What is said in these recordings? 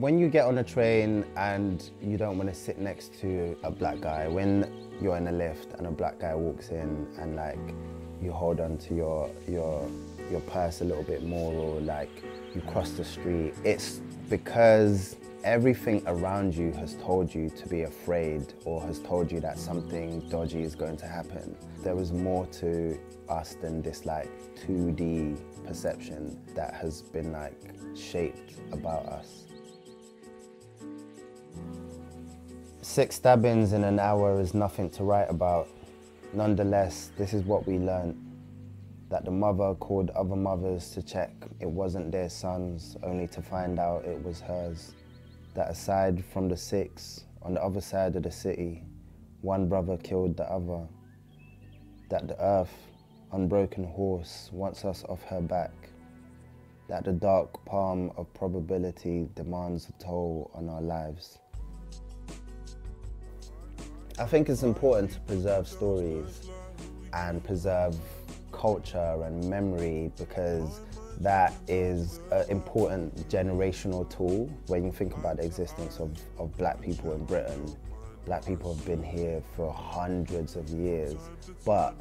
When you get on a train and you don't want to sit next to a black guy, when you're in a lift and a black guy walks in and like you hold on to your purse a little bit more, or like you cross the street, it's because everything around you has told you to be afraid or has told you that something dodgy is going to happen. There was more to us than this like 2D perception that has been like shaped about us. 6 stabbings in an hour is nothing to write about. Nonetheless, this is what we learned, that the mother called other mothers to check it wasn't their sons, only to find out it was hers. That aside from the 6, on the other side of the city, one brother killed the other. That the earth, unbroken horse, wants us off her back. That the dark palm of probability demands a toll on our lives. I think it's important to preserve stories and preserve culture and memory, because that is an important generational tool. When you think about the existence of black people in Britain, black people have been here for hundreds of years, but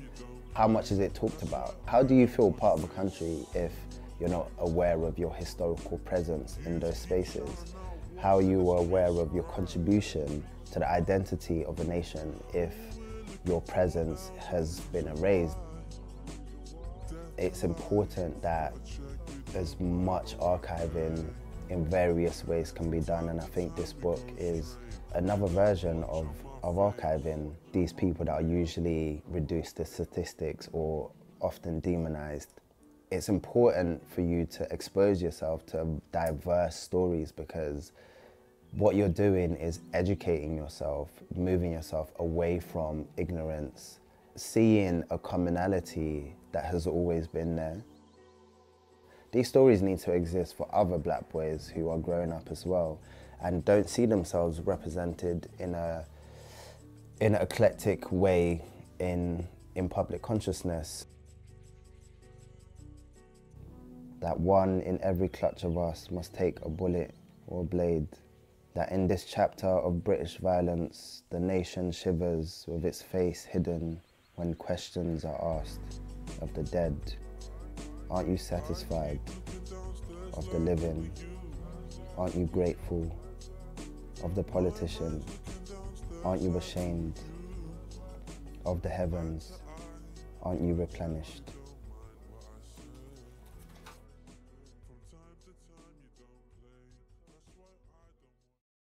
how much is it talked about? How do you feel part of a country if you're not aware of your historical presence in those spaces? How are you aware of your contribution to the identity of a nation if your presence has been erased? It's important that as much archiving in various ways can be done, and I think this book is another version of archiving these people that are usually reduced to statistics or often demonized. It's important for you to expose yourself to diverse stories, because what you're doing is educating yourself, moving yourself away from ignorance, seeing a commonality that has always been there. These stories need to exist for other black boys who are growing up as well and don't see themselves represented in an eclectic way in public consciousness. That one in every clutch of us must take a bullet or a blade. That in this chapter of British violence, the nation shivers with its face hidden when questions are asked of the dead. Aren't you satisfied? Of the living? Aren't you grateful? Of the politician? Aren't you ashamed? Of the heavens? Aren't you replenished?